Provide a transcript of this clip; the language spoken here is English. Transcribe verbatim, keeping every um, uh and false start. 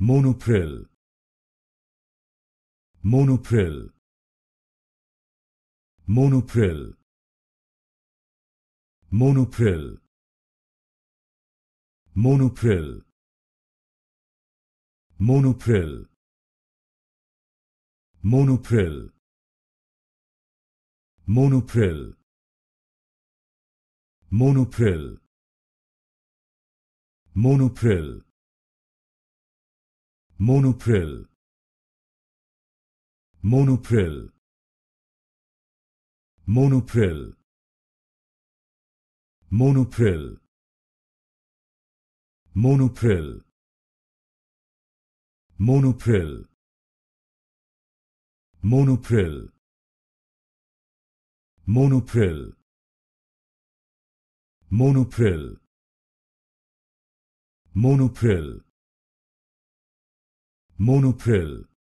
Monopril. Monopril. Monopril. Monopril. Monopril. Monopril. Monopril. Monopril. Monopril. Monopril. Monopril. Monopril. Monopril. Monopril. Monopril. Monopril. Monopril. Monopril. Monopril. Monopril. Monopril.